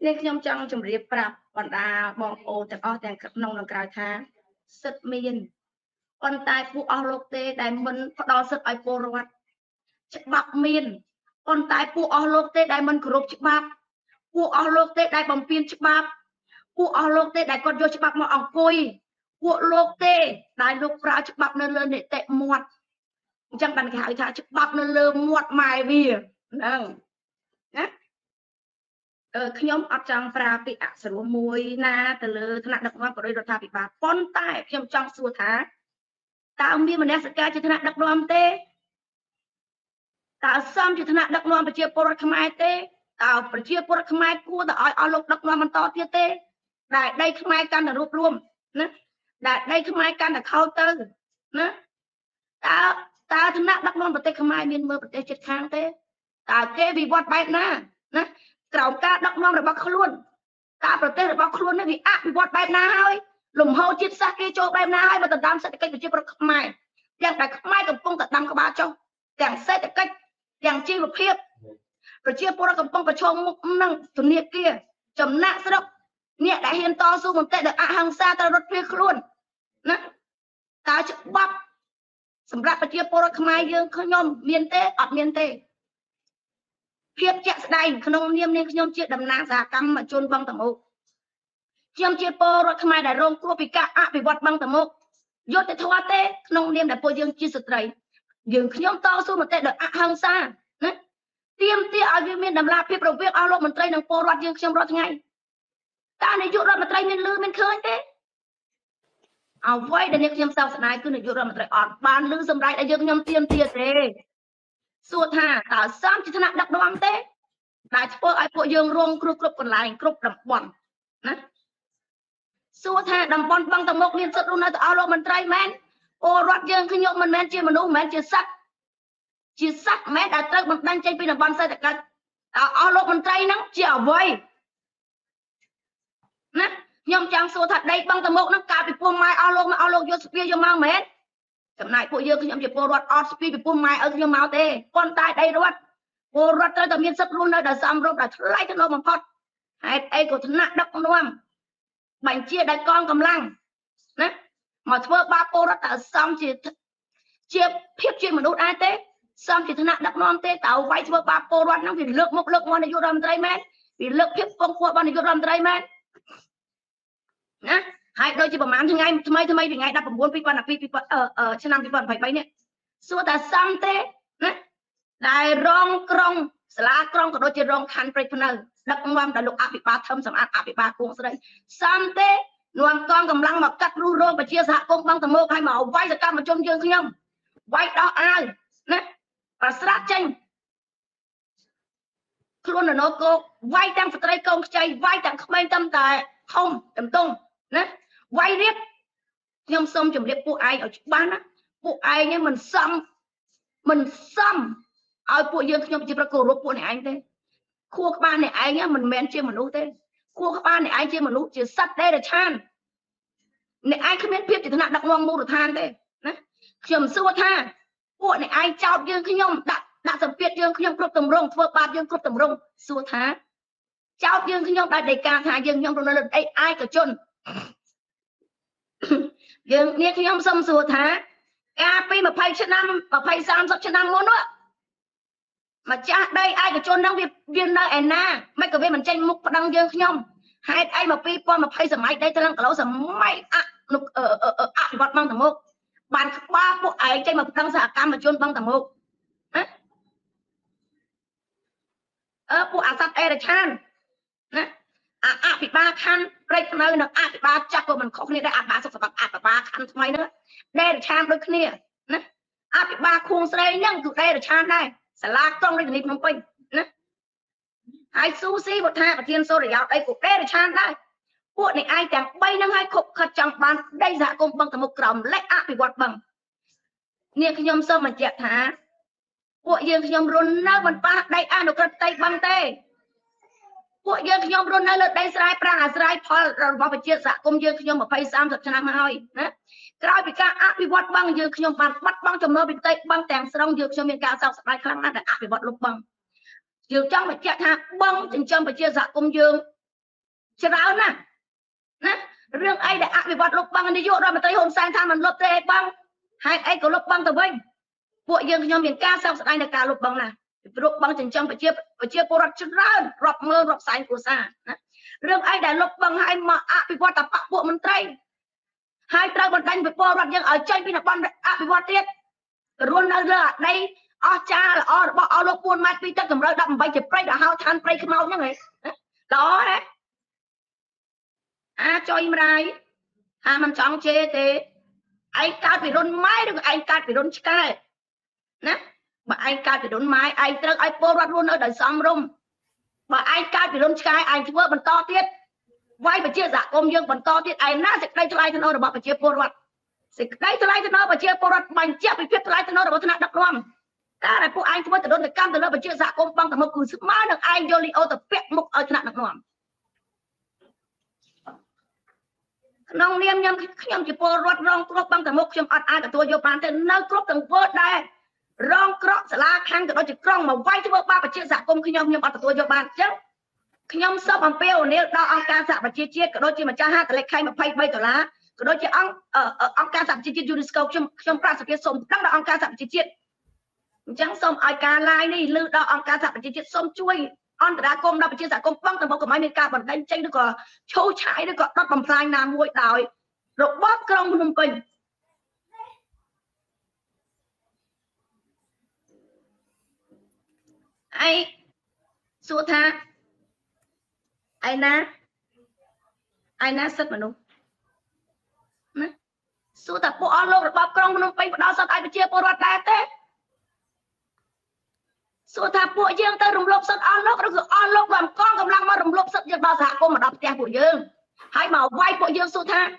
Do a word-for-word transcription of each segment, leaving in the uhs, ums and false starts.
nên trong trong trường riêng bạc bọn à bọn ô từ o đèn khắp nông làm cài thang sứt miên con tai phụ ao lộc tê đại môn đo sứt ai cô ruột chích bạc miên con tai phụ ao lộc tê đại môn group chích bạc phụ ao lộc tê đại bồng pin chích bạc phụ ao lộc tê đại con vô chích bạc mà ỏng côi phụ lộc tê đại lộc ra chích bạc lên lên để tệ muột chẳng bàn khảo thà chích bạc lên lên muột mài vì nè ờ khi nhóm ở trong phà bị ả sờ môi na từ lơ thân đặc đoan của đôi đợt thà bị bà con tai khi nhóm trong xua thá ta ông biết mình đã sờ ca cho thân đặc đoan tê ta xăm cho thân đặc đoan bị chia pora khăm ai tê ta bị chia pora khăm ai cua ta ở ở lục đặc đoan mình to tê tê đại đây khăm ai can là rụp rùm nè đại đây khăm ai can là khâu tơ nè ta ta thân đặc đoan bị tê khăm ai miên mơ bị tê chết khang tê ta kê vì bọt bay na nè cào ca đắc non rồi bác khâu luôn, ta bật tê rồi bác khâu luôn đấy vì ác bị bọt bẹp na hơi, lủng hâu chiết xác kia cho bẹp na hơi mà tận đam sẽ cách được chiết bật mai, dạng đại khắp mai cầm phong tận đam các ba châu, dạng sẽ được cách, dạng chi một phiết, rồi chiết bơ ra cầm phong và cho mục năng chuẩn nghiệp kia, chấm nặng sẽ động, nhẹ đại hiền to su một tệ được ác hàng xa ta đốt phiết luôn, nè, ta chụp bắp, sủng rạp và chiết bơ ra cầm mai dương khơi nhom miên tê, ọt miên tê. Khiếp chẹt đành không niêm nên nhom chia đầm nang già cam mà chôn băng tầm mục nhom chia po rồi không ai đại rong cua bị cả à bị bọt băng tầm mục dốt để thoa tê không niêm đại po dương chia sụt đầy dương nhom to xuống một tê đợt à hàng xa đấy tiêm tia ở viên miền đầm la khiếp đầu viên ao lộ mình tây đằng po loạt dương nhom rót ngay ta này dụ rót mà tây miền lư miền khơi tê ao vơi để nhom nhom sau này cứ này dụ rót mà tây ọt ban lư sầm đại đại dương nhom tiêm tia tê suốt hà tao xăm chỉ thân nặng đặc đoan thế đại phôi ai phôi dương rong cướp cướp còn lại cướp đầm bòn nè suốt hà đầm bòn băng tầm mốc liên suốt luôn là tao lo mình trai men ô rót dương khi nhộn mình men chia mình uống men chia sắc chia sắc men đã tới mình đang chơi pin đầm bòn sai đặc cật tao lo mình trai nắng chia vơi nè nhom trang suốt thật đây băng tầm mốc nó cà bị phôi mai ao lo mà ao lo vô súp vô mang men chậm lại cô dương khi nhom chỉ cô rót ót súp bị phôi mai ở nhom máu tê con tai đây rót cô rót tới tầm miên sấp luôn nơi đã xăm rốt đã lấy cái lô mà phật hết ấy của thân nặng đập con đom bánh chia đại con cầm lăng nè mà thưa ba cô rót đã xăm chỉ chia phép chuyện mà đốt ai tê xăm chỉ thân nặng đập non tê tàu vay thưa ba cô rót nó vì lực mốc lực ngon này vô đầm tây men vì lực phép con cua ban này vô đầm tây men nè hai đôi chỉ bằng máng ngay thưa mấy thưa mấy vì ngay đặt bằng bốn pin quan là pin pin quan ở ở trên năm pin quan phải mấy nè xua ta sang thế nè đại rong krong lá krong của đôi chỉ rong khăn phải phân đặc quan đại lục áp bị ba thâm sầm áp áp bị ba cuồng đây sang thế nuông con cầm lăng mà cắt ru rô và chia sẻ công băng tầm mô hai màu vay ra cam mà trông dương không vay đó ai nè và sát tranh luôn là nó cô vay đang phải tay công chạy vay đang không an tâm tại không tầm tung nè vay riết nhom xong chuẩn bị phụ ai ở chỗ bán á phụ ai nghe mình xong mình xong ở phụ dương nhom chỉ bạc cổ rốt phụ này anh thế khu các bạn này anh nghe mình men chia mình nút thế khu các bạn này anh chia mình nút chỉ sắt đây là chan này anh không biết biết thì thế nào đặt ngon mua được than thế nè chìm sâu tha phụ này anh chào dương khi nhom đặt đặt tập việt dương khi nhom cướp tầm rồng vừa ba dương cướp tầm rồng sâu tha chào dương khi nhom đặt đầy ca tha dương nhom rồi đây ai cả chôn dương nghe khi ông xong sửa thá ap mà phay chất năm mà phay sam sắp chất năm luôn nữa mà cha đây ai cả chôn đang việc viên nơi anh na mấy cái bên mình tranh mục đăng dương khi ông hai ai mà pi pon mà phay sầm máy đây tôi đang cẩu sầm máy ạ lục ở ở ở ạ bọt băng tầm mục bàn ba bộ ấy tranh mà đăng giả cam mà chôn băng tầm mục ơ bộ ạ sắp e là chan nè à à bị ba khăn đây nơi nó à bị ba chắc của mình không nên đây à ba sập sập à ba khăn thay nữa đây là chan đôi khi nè à bị ba khuôn đây nhưng tụi đây là chan đây salad trong đây thì mình quên nè ai sushi một hai và thiên số để dạo đây của đây là chan đây cuộn này ai chẳng bay năng hai khục khật chẳng bàn đây dạ cùng bằng cả một còng lấy à bị quạt bằng nghe khi nhom sơ mình chẹt thả cuộn riêng khi nhom run nơ mình ba đây à nó cất tay băng tê cô dương khi nhom run nơi lợt đây sài prang à sài phở rồi vào bịch chia sẻ công dương khi nhom ở phây sam thật chân mà hơi nè cái bị cá áp bị bọt băng dương khi nhom bắt bắt băng chấm nơ bị tây băng tàng song dương cho miền cao sau sài khăn nát là áp bị bọt lục băng dương trong bịch chia thang băng chừng trong bịch chia sẻ công dương Chào nè, nè, riêng ai đã bị vặt lục băng đi dụ rồi mà tới hôm sang tham mình lục tê băng, hai ai có lục băng từ bên, vội riêng nhóm miền ca xong anh là cả lục băng nè, lục băng chỉnh trang và chia và chia cô rập chân ra, rập mơ rập sáng của xa, riêng ai đã lục băng hai mà bị vặt tập bạc bộ mình tây, hai tây còn đánh với cô rập nhưng ở trên bên là băng bị vặt tiết, luôn đang là đây, ở cha là ở ở lục buôn mai bị tất cả rồi đâm bay chụp bay đã hao than bay cái máu như này, đó đấy. À, cho im rai, à mình chọn chế thế, anh cắt bị đốn mai được, anh cắt bị đốn chai, nè, mà anh cắt bị đốn mai, anh trăng anh bôi loạn luôn ở đời xóm rung, mà anh cắt bị đốn chai, anh chưa bận to tiết, vai phải chia giả công dương bận to tiết, anh nát dịch đây cho ai cho nó được bảo phải chia bôi loạn, dịch đây cho ai cho nó phải chia bôi loạn, bằng chia bị phép cho ai cho nó được bảo thân đắc loạn, ta này phụ anh chưa bận từ đốn từ cam từ nó phải chia giả công bằng từ một cử sức má được anh vô li ô từ phép mục ở thân đắc loạn. Nông niêm nhâm nhâm chỉ po rót rong cướp băng từ mốc châm ăn ai cả tôi vô bàn tên nấu cướp từng vớt đây rong cướp xả la khang từ đó chỉ rong mà vay cho vợ ba và chia giả công khi nhâm nhâm ăn từ tôi vô bàn chứ khi nhâm sắp ăn peo nếu đo ăn ca giả và chia chia cả đôi chỉ mà cha ha từ lệ khai mà phay bay từ lá cả đôi chỉ ăn ở ăn ca giả chia chia UNESCO châm châm ra sự kiện sôm đăng đo ăn ca giả chia chia chẳng sôm ai ca lai đi lư đo ăn ca giả chia chia sôm chui ăn từ đá công đo và chia giả công băng từ mốc của máy miền ca bằng đánh tranh được cả châu trái được cả bắp bầm phai nam muối đào rục bóp trong vùng bình ai suốt tha ai na ai na sất mà đúng suốt tập bộ ăn lô rục bóp trong vùng bình đào sất ai bị chia bộ rát đá thế số thà bụi dương ta rung lốc sắt ăn lốc rồi ăn lốc làm con cầm lăng mà rung lốc sắt bao giờ cô mà đập té bụi dương hãy bảo vai bụi dương số thà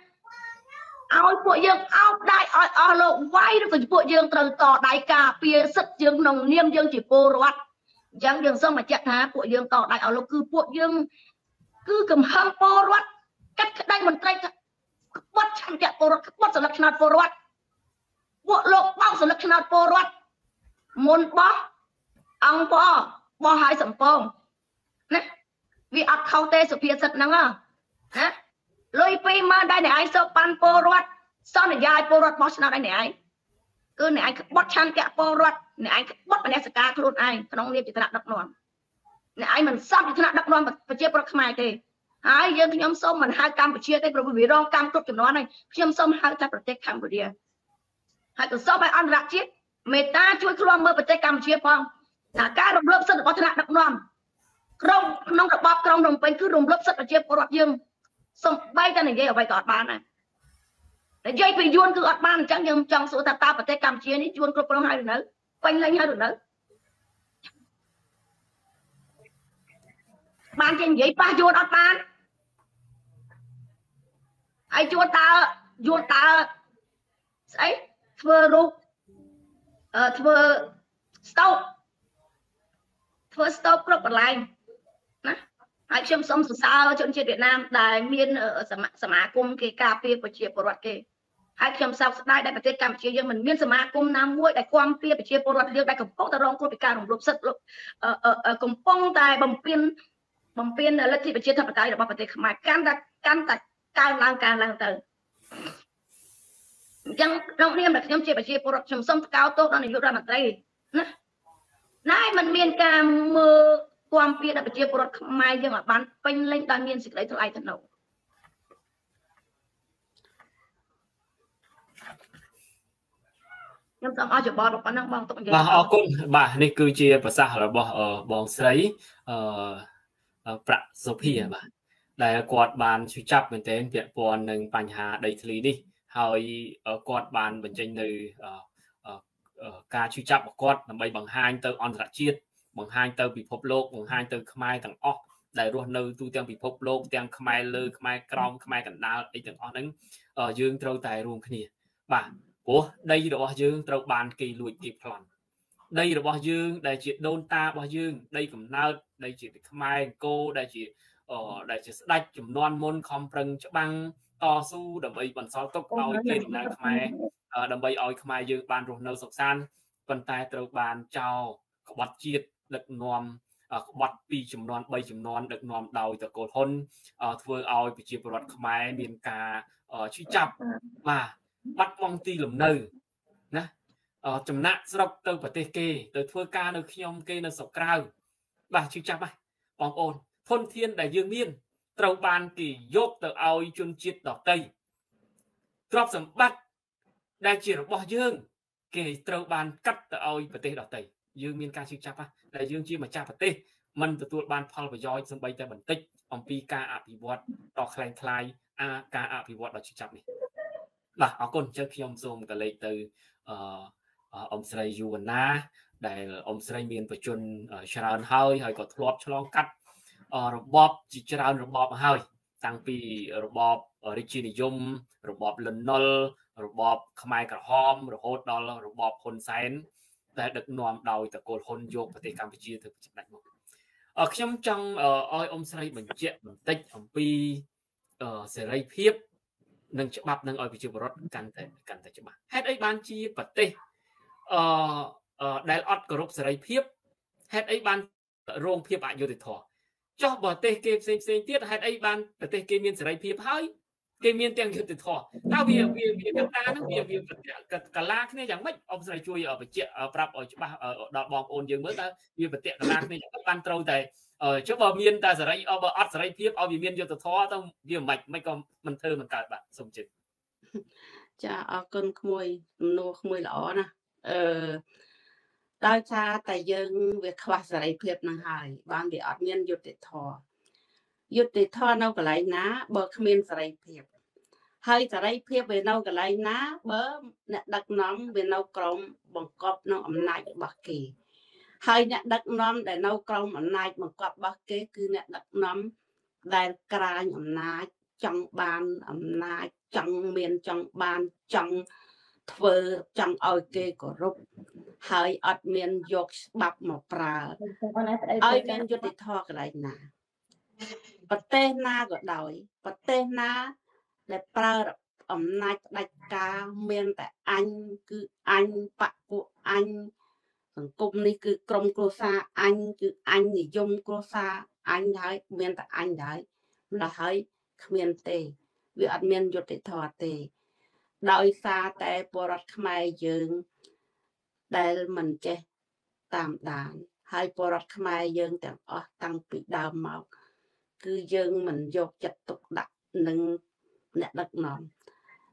ao bụi dương ao đại ao ao lộc vai rồi bụi dương từ tỏ đại cà pia sắt dương nồng niêm dương chỉ cô rót giang dương xong mà chặt thà bụi dương tỏ đại ao lộc cứ bụi dương cứ cầm hâm cô rót cắt đây mình tay quất chạm chặt cô rót quất sờ lắc chân cô rót bụi lộc bao sờ lắc chân cô rót môn bó ông bò bò hai sầm phong nè vì ăn khâu tê sụp phia sật năng à nè lôi pin mà đây này ai sập pan po ruột son này dài po ruột bó nào đây này cứ này anh bót chăn kẹo po ruột này anh bót bên này ska luôn anh nông nghiệp chỉ thằng đập nón này anh mình xong chỉ thằng đập nón và chia pro khai tê hai dân nhóm sôm mình hai cam chia tê pro bị rong cam cướp chấm nón này nhóm sôm hai ta protect Cambodia hai cái sôm anh ăn rác chết mẹ ta chui khuôn mơ protect Cambodia phong là cá rồng lấp sắt có thể là đập nòng, rồng nòng đập bọt, rồng rồng bên cứ rồng lấp sắt là chép có đập dương, xong bay ra này dây ở bay cọt ban này, để dây bị juon cứ cọt ban chẳng nhưng trong số ta ta phải tay cầm chia này juon cọp long hai được nữa, quanh lên hai được nữa, ban trên dây ba juon cọt ban, ai juon ta juon ta, ấy thưa rục, thưa stop first stop group online, nè, hãy xem xong sự sao chuyện trên Việt Nam, đài miền ở sầm sầm á cung cái cà phê của chị Bồ Đào Kê, hãy xem sau đây đại bạch cam chia cho mình miền sầm á cung Nam Muối đại quang phê của chị Bồ Đào Kê đại cổng phong ta rong cô bị cà rồng lục sắt lục, ở ở cổng phong tại bồng biên bồng biên là thị của chị Thập Đại là bạch bạch mà can đặt can đặt can lang can lang từ, trong trong niêm là trong chị bạch chị Bồ Đào Kê xem xong cao tốt đó là dụ ra mặt đây, nè. Nãy mình miền Cam mơ quan phi đã bị chia cột mai nhưng mà bán pin lên toàn miền xịt lấy thằng ai thằng nào nhưng tao nói chuyện bò được bán năng bò tụng gì bà cũng bà này cứ chia và sao là bò ở bò sấy ở bạc dầu hìa bà đại cột bàn suy chấp mình thấy việc còn đừng bàn hà đầy lý đi hồi ở cột bàn mình tranh đời ca truy chấp của con là bay bằng hai anh tơ on chiết bằng hai anh tơ bị phốp lô bằng hai anh tơ khmai thằng off đại luôn nơi tu tiêm bị phốp lô tiêm khmai lơ khmai krong khmai cảnh đào ấy thằng on đứng ở dương trâu tài luôn kia bạn của đây là bao dương trâu bàn kỳ lụi kịp phẳng đây là bao dương đại diện đôn ta bao dương đây cũng nào đây chỉ khmai cô đại diện ở đại diện đại chủng non môn không rừng cho băng to su đầm bay bằng sao tốc ao kia là khmai đầm bay ao khmai dương bàn ruộng nâu sọc san vận tài tàu bàn chào bạch chiết lực ngòm วัด hai จำนวน ba จำนวน ដឹกនាំ ដោយតកូលហ៊ុន ធ្វើ ឲ្យ ប្រជាពលរដ្ឋ ខ្មែរ មាន ការ ជិះ ចាប់ បាទ បាត់ បង់ ទី លំនៅ ណា ចំណាក់ ស្រុក ទៅ ប្រទេស គេ ទៅ ធ្វើ ការ នៅ ខ្ញុំ គេ នៅ ស្រុក ក្រៅ បាទ ជិះ ចាប់ ហ្នឹង បង ប្អូន ធន ធាន ដែល យើង មាន ត្រូវ បាន គេ យក ទៅ ឲ្យ ជន ជាតិ ដទៃ ទ្រព្យ សម្បត្តិ ដែល ជា របស់ យើង គេ ត្រូវ បាន កាត់ ទៅ ឲ្យ ប្រទេស ដទៃ យើង មាន ការ ជិះ ចាប់ ហ្នឹង ដែល យើង ជា ម្ចាស់ ប្រទេស mình tự tuột bàn phal và doi xong bay tới bản tích ông pi ca à bị vót đỏ khay khay a ca à bị vót đỏ chữ chập này là ông con chơi khi ông zoom cả lấy từ ông sài yuana để ông sài miền và chun chran hơi hơi có thua chlo cắt robot chỉ chran robot hơi tăng pi robot originium robot lenol robot khmai cả hom robot đó là robot hồn sáng để được nòm đầu từ cột hồn vô và từ Campuchia từ đại một ở trong trong oi ông sài mình chuyện mình tích ông pi sài lấy phép nâng chữ bắp nâng oi bị chịu bớt cản thể cản thể chữ bắp hết ấy ban chi vật tê đại ớt group sài lấy phép hết ấy ban rong phép bạn vô để thọ cho bờ tê kê xem xem tiết hết ấy ban bờ tê kê miên sài lấy phép hơi kê miên tiếng vô để thọ tao vì vì vì ta nó vì vì cả la cái này chẳng mấy ông sài chui ở bị chuyện ở prab ở chữ bắp ở đọt bọt ồn dương mới ta vì vật tệ cả la này ban trâu tài chứ bờ miên ta sẽ lấy ở bờ ắt sẽ lấy tiếp ở vì miên cho tao thó tao vì mạch mấy con mình thơ mình cài bạn sùng chừng cha cơn khôi nô khôi lỏ nè đôi cha tài dương việc khoa sẽ lấy tiếp năng hài ban bị ắt miên cho tao thó cho tao thó nâu cả lấy ná bờ miên sẽ lấy tiếp hay sẽ lấy tiếp về nâu cả lấy ná bờ đặt nóng về nâu còng bằng cọp nâu ẩm nại bạc kỳ hai nè đặt nấm để nấu cơm ở nai mà quạt bát kế cứ nè đặt nấm để cài ở nai trong bàn ở nai trong miền trong bàn trong phở trong oi kê của rục hai ở miền dọc bắp mà prà oi miền dọc thì thọ cái này nè bát tê na gọi đói bát tê na để prà ở nai đặt cá miền tại anh cứ anh bạn của anh cùng này cứ cầm cô xa anh cứ anh thì dùng cô xa anh đấy miền tại anh đấy là hơi miền tây việc miền dọc để thọ tây đợi xa tây bờ đất Khmer dương đây mình che tạm đàn hai bờ đất Khmer dương tạm ở tăng bị đào màu cứ dương mình dọc chặt tục đặt nâng nét đất nón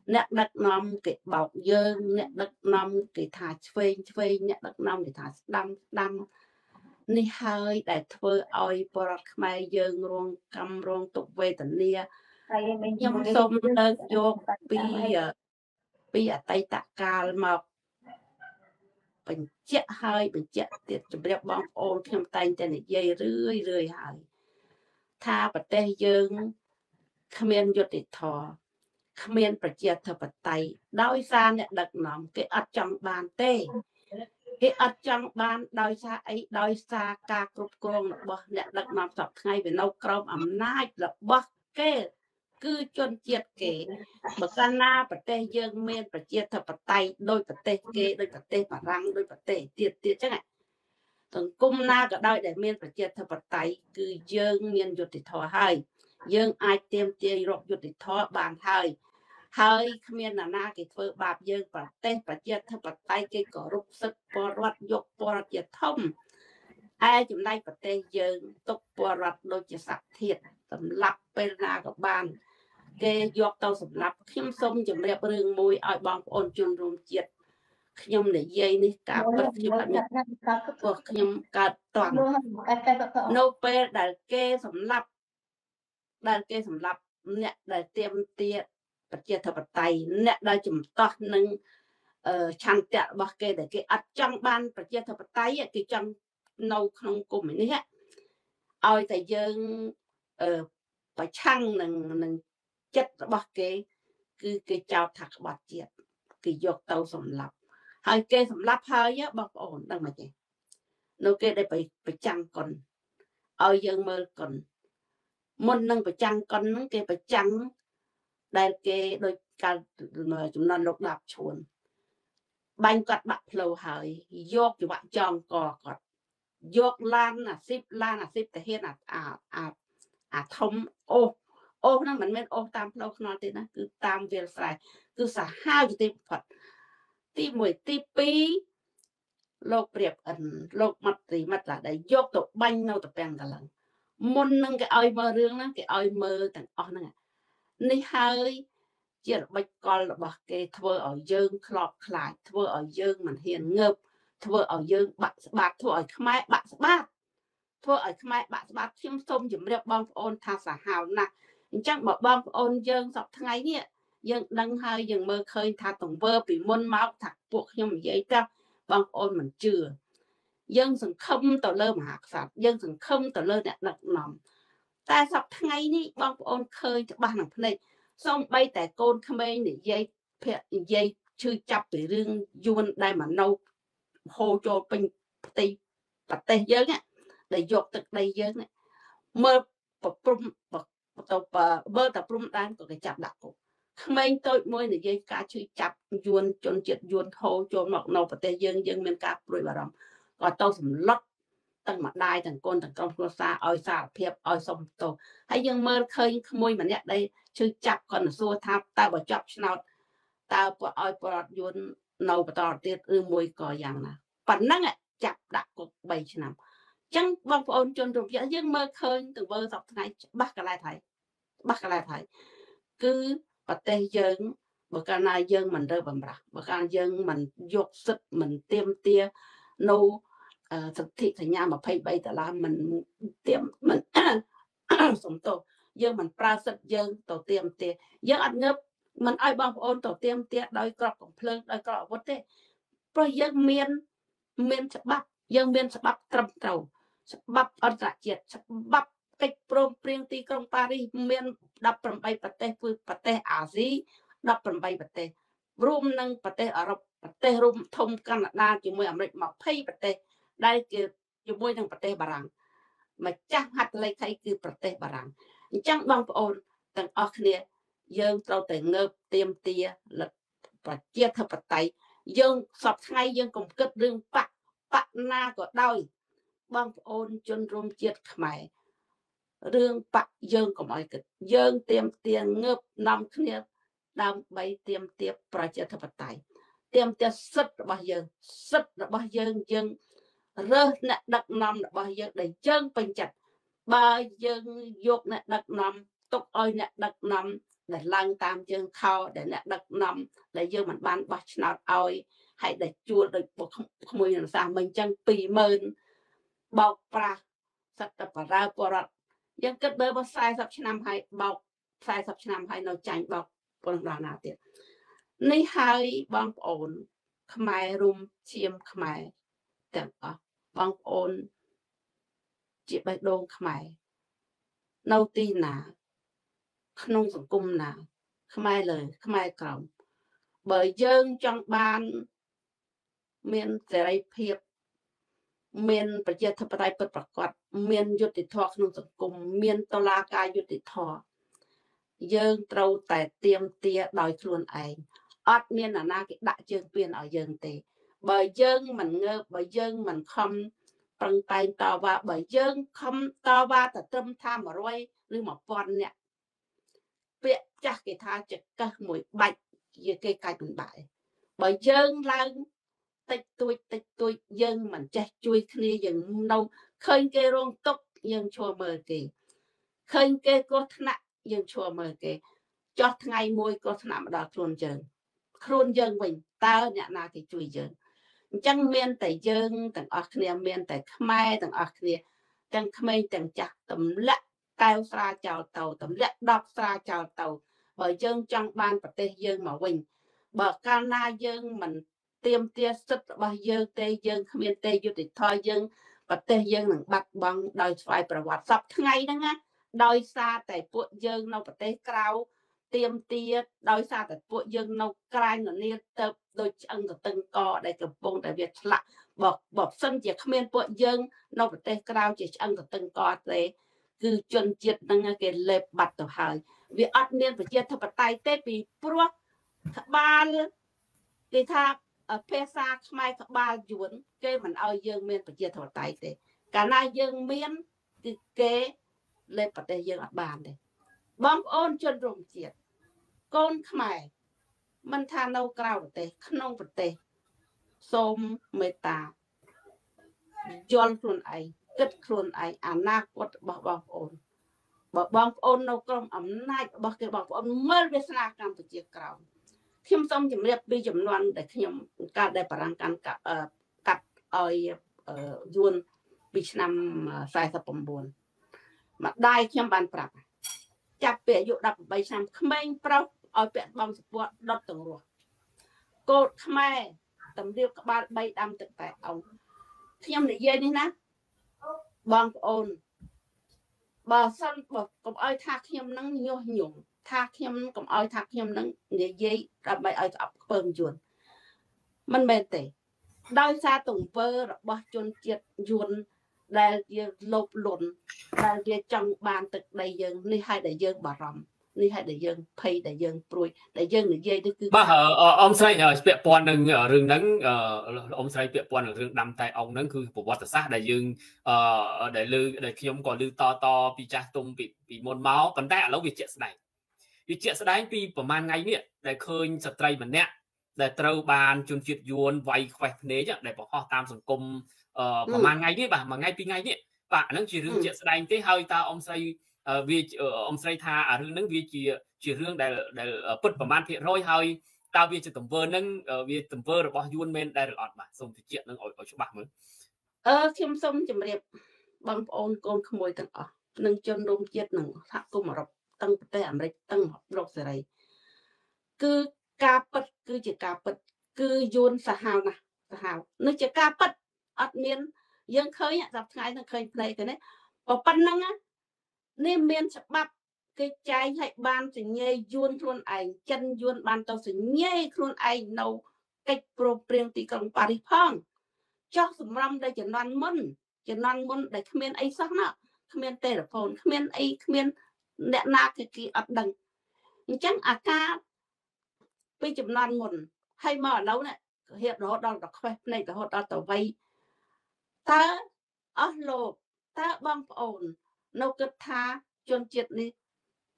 nét đất nằm cái bọc dương nét đất nằm cái thả phê phê nét đất nằm cái thả đâm đâm ni hơi để thưa oi bờ mai dương ruộng cầm ruộng tục về tận nia nhâm sôm lên vô pi pi tay tạ ca mọc bình chẹt hơi bình chẹt tiệt chụp đẹp bóng ôn thêm tay trên này dây rưỡi rưỡi hơi tha bờ tây dương khmer vô để thò khmer bạch diệt thập tay đôi xa nè đặt nòng cái ở trong bàn tê cái ở trong bàn đôi xa ấy đôi xa ca cục con bò nè đặt nòng sập ngay về nấu cơm ẩm nai là bò kê cứ chôn diệt kê bậc na bạch tê dương men bạch diệt thập tay đôi bạch tê kê đôi bạch tê và răng đôi bạch tê tiệt tiệt chắc này từng cung na cả đôi để men bạch diệt thập tay cứ dương men vô thì thò hơi dương ai tiêm tiêm rộp vô thì thò bàn hơi hơi khmer là na cái phơi bạp dương và tên và chia thập tay cái cỏ rục sức bò rát dục bò chia thông ai chúng đây và tên dương tục bò rát đôi chia sạch thiệt tầm lấp bên ra các bàn cái dục tàu sầm lấp khiêm sông chúng đẹp rừng mùi ở bang ôn chun rùm chiết khiêm để dây này cả vật khiêm của khiêm cả toàn nô pe đại kê sầm lấp đại kê sầm lấp nè đại tiêm tiệt bạch diệt thập tay nè đây chấm to nâng chăn tẹt bọc kê để cái ắt trong ban bạch diệt thập tay cái trong nâu không cùng mình đấy ơi tại dương bạch chăng nâng nâng chất bọc kê cứ cái chào thạc bạch diệt cái dọc tàu sầm lấp hai kê sầm lấp hơi á bọc ổn đang mà vậy nô kê đây bạch bạch chăng còn ơi dương mơ còn muốn nâng bạch chăng còn nâng kê bạch chăng đại kê đôi cả chúng nó lục đạp chuồn bánh cắt bạc lâu hơi vô cho bạn tròn cò cọt dọc lan là ship lan là ship hiện là à à à thông ô ô nó mình mới ô tam lâu nó thì nó cứ tam về lại cứ xả hai cái tim phật tim mùi tim pi lộc đẹp ẩn lộc mặt thì mặt là để dọc tụ banh nâu tụ bèn cả lần môn nâng cái oi mơ riêng đó cái oi mơ thành on nè ní hơi chuyện bạch con là bậc cái thưa ở dương lọt lại thưa ở dương mình hiền ngợp thưa ở dương bạc bạc thưa ở khmai bạc bạc thưa ở khmai bạc bạc chim sôm chìm đẹp bom ôn tha xả hào nè chắc mà bom ôn dương sọc thay nè dương nâng hơi dương mơ khơi tha tổng vơ bị môn máu thạc buộc nhưng vậy đó bom ôn mình chưa dân sừng không tờ lơ mà hạt sạch dân sừng không tờ lơ đặt nòng ta sập thay ní bom ôn khơi ba nòng này xong bay tại côn không bay để dây dây chưa chập để riêng yun đây mà nâu hô cho pin tì bạch tê dớ á để dọc từ đây dớ này mơ bờ prum bờ bờ bờ tập prum đang có cái chập đặt cổ không bay tôi môi để dây cá chưa chập yun chôn chết yun hô cho mọc nâu bạch tê dân dân miền cá rồi bà rồng có tao sầm lót tầng mặt đai tầng côn tầng trong cua xa oi xa phep oi sông tô hãy dừng mơ khơi môi mà nét đây chứ chập còn xua tháp tao bỏ chập nào tao bỏ oi bỏ yun nâu bỏ tọt tiệt ư môi cò giang nè bản năng ạ chập đặt cục bảy năm chẳng bông ôn chôn rụp dễ dừng mơ khơi từ bơ dọc này bắt cả lại thấy bắt cả lại thấy cứ bắt tay dừng bữa cà na dừng mình rơi bầm rạc bữa cà dừng mình dục sức mình tiêm tia nô thực thị thành nhà mà phải bay từ là mình tiêm mình sống tổ giờ mình prasad giờ tổ tiêm tiệt giờ ăn ngấp mình ai bằng ôn tổ tiêm tiệt đôi cọp còn phơi đôi cọp vớt thế rồi giờ miên miên sập bắp giờ miên sập bắp trầm trầu sập bắp ăn rạ chẹt sập bắp cách prom prieng ti công Paris miên đập phần bay bát tê phu bát tê Á Sĩ đập phần bay bát tê rum nâng bát tê Ả Rập bát tê rum thông Canada chỉ mới ở Mỹ mà phải bát tê đây kia dùng môi thằng Pate Barang mà chắc hạt lấy thấy kia Pate Barang chắc bằng ôn thằng Okhnia dương tàu tề ngợp tiêm tia lật và chia thập vật tay dương sập thay dương cùng cất đường bạc bạc na của đôi bằng ôn chôn rôm chiết mày đường bạc dương của mọi cực dương tiêm tia ngợp năm khnia đam bay tiêm tia và chia thập vật tay tiêm tia sứt bao dương sứt bao dương dương rơ nè đặt nằm là bao giờ để chân bình chặt bao giờ dục nè đặt nằm tóc ơi nè đặt nằm để lăn tam chân khâu để nè đặt nằm để giờ mình ban bát nào ơi hãy để chua được một không mười làm sao mình chân pì mơn bọc ra sạch tập ra bọc dân kết bơ bơ sai sắp năm hai bọc sai sắp năm hai nó chảnh bọc còn là nào tiền nay hai băng ổn khmai rum chiêm khmai tặng băng ôn chị bạch đôn khmai nâu tin nà nông sản cung nà khmai lời khmai còng bởi dân trong ban miền tây phiệp miền bạch gia thập đại bạch bạc quạt miền yết thị thọ nông sản cung miền tô la ca yết thị thọ dân trâu tài tiêm tia đòi luôn ấy ắt miền là na cái đại dân biên ở dân tây bởi dân mình ngơ bởi dân mình không bằng tay to và bởi dân không to và ta tâm tham mà rồi lưu một con nè việc chắc cái tha trực các mũi bạch dưới cây cạnh mình bại bởi dân là tích tôi tích tôi dân mình chắc chui khi dân nâu khơi kê rôn tốc dân chùa mờ kì khơi kê có thác dân chùa mờ kì cho ngay môi có thác mà đọc luôn dân luôn dân mình ta nhận là cái chui dân chẳng miên tại dương tầng ở kia miên tại khmai tầng ở kia tầng khmai tầng chặt tầm lệ tao xa chào tàu tầm lệ đọc xa chào tàu bởi dương trong ban và tây dương mà quỳnh bởi cana dương mình tiêm tia sức bao dương tây dương miên tây du tịch thoi dương và tây dương mình bắt bằng đòi phải và hoạt sập ngay đó nghe đòi xa tại bộ dương nó và tây cao tiêm tia đòi xa tại bộ dương nó cai nó liên tập đôi chân của từng co để cầm bông để việc lạ bọc bọc sân chỉ không nên bội dân nó phải tay cao chỉ chân của từng co thế cứ chuẩn triệt năng cái lệp bạch tổ hời vì ắt nên phải chia thập tay tết vì pruốc ba thì tha pesa mai ba duẩn cái mình ao dân nên phải chia thập tay tết Cả nay dương miên kế lên bật đề dương ở bàn đấy. Bóng ôn chân rụng chiệt. Con khmai mình tha nâu cao bật đề, khăn nông bật đề. Xôm mê ta. Dôn luôn ấy, kết luôn ấy, án nạc quật bóng bóng ôn. Bóng ôn nâu cơm ấm nạch, bóng kê bóng ôn mơ viết nạc nằm bật chiếc cao. Khiêm xong chìm liệt bi chìm loan để khiêm ca đề bà răng cắn cắt oi dôn. Bị năm sai sập buồn mà đai khiêm bàn bạc chặt bẹ dụ đập bay xăm khmeng pro ở bẹ bong support đốt từng ruột cột khmeng tầm điêu các bạn bay đam tự tại ông khiêm để dây đi nè bong ôn bờ sân bờ cầm ơi thác khiêm nắng nhô nhũng thác khiêm cầm ơi thác khiêm nắng để dây đập bay ơi ập bơm chuồn mình bền tệ đôi xa từng vơ bờ chuồn triệt chuồn đại dương lộp lộn đại dương trong bàn tịch đại dương ni hai đại dương bà rầm ni hai đại dương pay đại dương prui đại dương người dây cứ ba ông say bẹp pon đừng rừng nắng ông say bẹp pon rừng đâm tay ông nắng cứ bộ bọt sát đại dương đại lư đại khi ông còn lư to to bị cha tung bị bị môn máu còn tại lâu bị chuyện này bị chuyện này vì của man ngay nè đại khơi sập trai mình nè đại trâu bàn chôn chuyện yuan vay khoe nế chứ đại bỏ tam sùng cung Ờ, mà, ừ. mà ngay đấy bà mà ngay pi ngay đấy bà nó chỉ riêng chuyện đánh thế hơi ta ông say uh, vì uh, ông say tha à riêng nó vì chỉ chỉ riêng đại đại bật và man thiệt thôi hơi ta vì chỉ tầm vơ nâng vì tầm vơ rồi bao nhiêu men đại lọt mà xong thì chuyện nó ở ở chỗ bạc mới ơ khiêm xong chậm đẹp bằng ôn con không mồi tận ở nâng chân đông chết nâng tháp cô mà rập tăng tây ẩm đấy tăng rập gì đấy cứ cà bật cứ chỉ cà bật cứ yun sa hào nè sa hào nó chỉ cà bật ắt miên dân khơi dọc ngày nó khơi này cái đấy bỏ pan năng á nên miên sập bắp cái trái hạnh ban sình nhê yuôn luôn ảnh chân yuôn ban tàu sình nhê luôn ảnh nấu cách pro priêng tì cầm pari phong cho sầm lâm đây chỉ non môn chỉ non môn để miên ấy sắc nọ miên tê là phồn miên ấy miên nẹn na cái kỳ ắt đằng chắc à ca bây chỉ non môn hay mở nấu này hiện đó đó là khoe này là họ đó tàu vay ta ở lộp ta băng ổn nấu cất tha chôn chết đi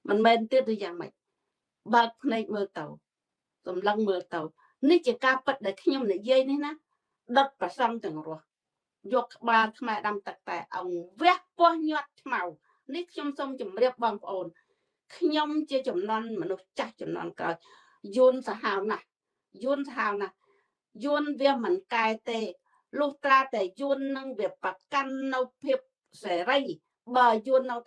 mình men tiết đi dạng mày bật này mưa tàu tầm lăng mưa tàu ní chỉ ca bật để khi nhom để dây đấy nè đất và sông từng rồi giọt ba mẹ đâm tạt tại ông vét po nhọt màu ní trong sông chìm riệp băng ổn khi nhom chia chìm non mà nó chặt chìm non cờ yun sa hào nè yun sa hào nè yun viêm mình cài tê lúc ta để yun nâng việc bạc căn nâu phép xảy ra bờ yun nâu